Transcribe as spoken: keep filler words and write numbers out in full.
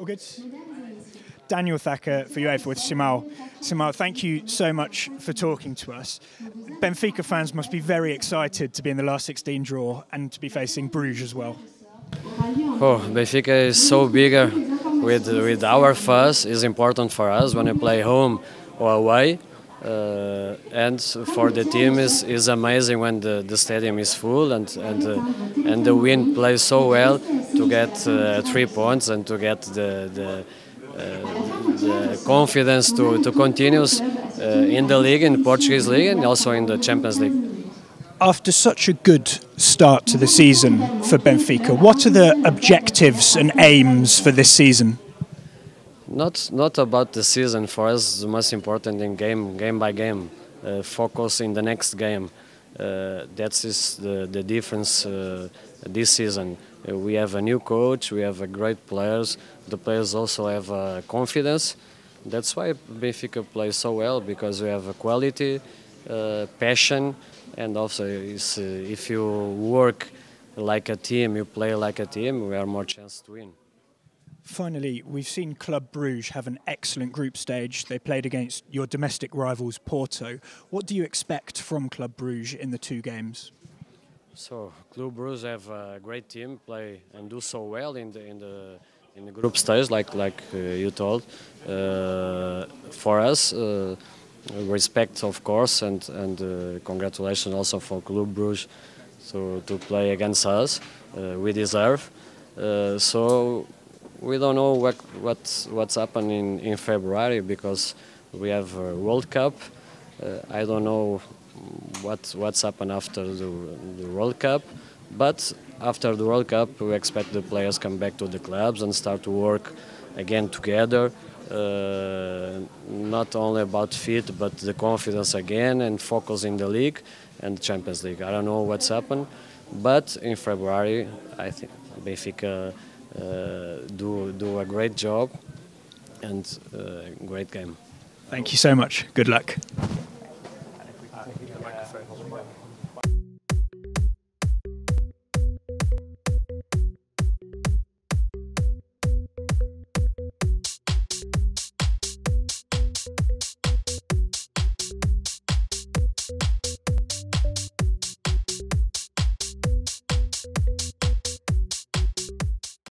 All good? Daniel Thacker for UEFA with Simão. Simão, thank you so much for talking to us. Benfica fans must be very excited to be in the last sixteen draw and to be facing Bruges as well. Oh, Benfica is so bigger with, with our fans. It's important for us when we play home or away. Uh, and for the team is is amazing when the, the stadium is full and and uh, and the wind plays so well to get uh, three points and to get the the, uh, the confidence to to continue uh, in the league, in the Portuguese league, and also in the Champions League. After such a good start to the season for Benfica, what are the objectives and aims for this season? Not not about the season. For us, the most important in game, game by game, uh, focus in the next game. Uh, that is the, the difference uh, this season. Uh, we have a new coach, we have a great players, the players also have uh, confidence. That's why Benfica plays so well, because we have a quality, uh, passion, and also is, uh, if you work like a team, you play like a team, we have more chance to win. Finally, we've seen Club Brugge have an excellent group stage. They played against your domestic rivals, Porto. What do you expect from Club Brugge in the two games? So, Club Brugge have a great team, play and do so well in the in the in the group stage, like like uh, you told. Uh, for us, uh, respect of course, and and uh, congratulations also for Club Brugge to to play against us. Uh, we deserve. Uh, so. We don't know what, what, what's happening in February, because we have a World Cup. Uh, I don't know what, what's happened after the, the World Cup, but after the World Cup we expect the players come back to the clubs and start to work again together. Uh, not only about fit, but the confidence again and focus in the league and Champions League. I don't know what's happened, but in February I think Benfica Uh, do do a great job and uh, great game. Thank you so much. Good luck.